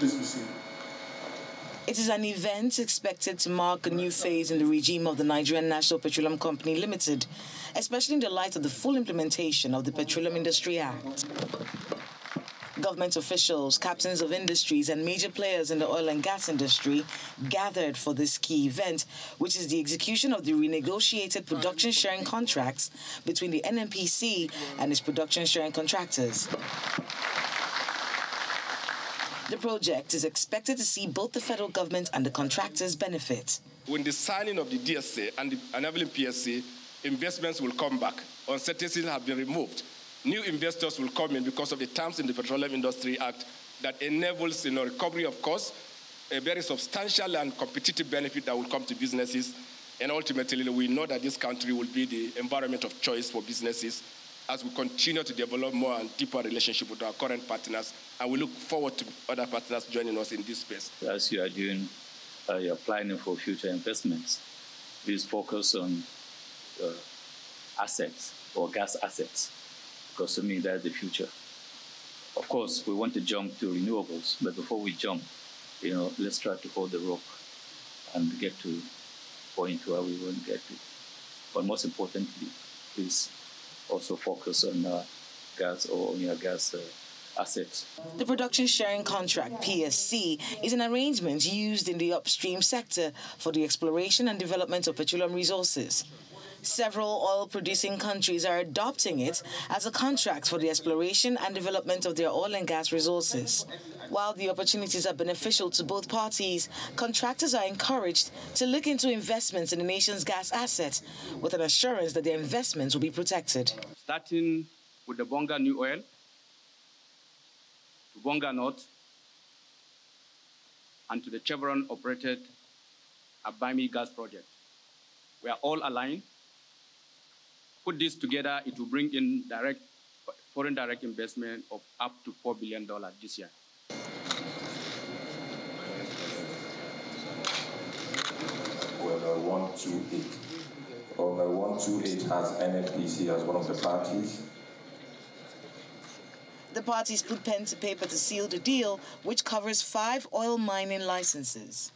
Please be seen. It is an event expected to mark a new phase in the regime of the Nigerian National Petroleum Company Limited, especially in the light of the full implementation of the Petroleum Industry Act. Government officials, captains of industries and major players in the oil and gas industry gathered for this key event, which is the execution of the renegotiated production sharing contracts between the NNPC and its production sharing contractors. The project is expected to see both the federal government and the contractors benefit. With the signing of the DSA and the enabling PSC, investments will come back. Uncertainties have been removed. New investors will come in because of the terms in the Petroleum Industry Act that enables recovery of costs, a very substantial and competitive benefit that will come to businesses. And ultimately, we know that this country will be the environment of choice for businesses as we continue to develop more and deeper relationship with our current partners, and we look forward to other partners joining us in this space. As you are doing, you're planning for future investments, please focus on assets or gas assets, because to me that's the future. Of course, we want to jump to renewables, but before we jump, let's try to hold the rope and get to the point where we want to get to. But most importantly, please also focus on gas or on your gas assets. The Production Sharing Contract, PSC, is an arrangement used in the upstream sector for the exploration and development of petroleum resources. Several oil-producing countries are adopting it as a contract for the exploration and development of their oil and gas resources. While the opportunities are beneficial to both parties, contractors are encouraged to look into investments in the nation's gas assets with an assurance that their investments will be protected. Starting with the Bonga New Oil, to Bonga North, and to the Chevron-operated Abami Gas Project. We are all aligned. Put this together, it will bring in foreign direct investment of up to $4 billion this year. OML 128. OML 128 has NFPC as one of the parties. The parties put pen to paper to seal the deal, which covers 5 oil mining licenses.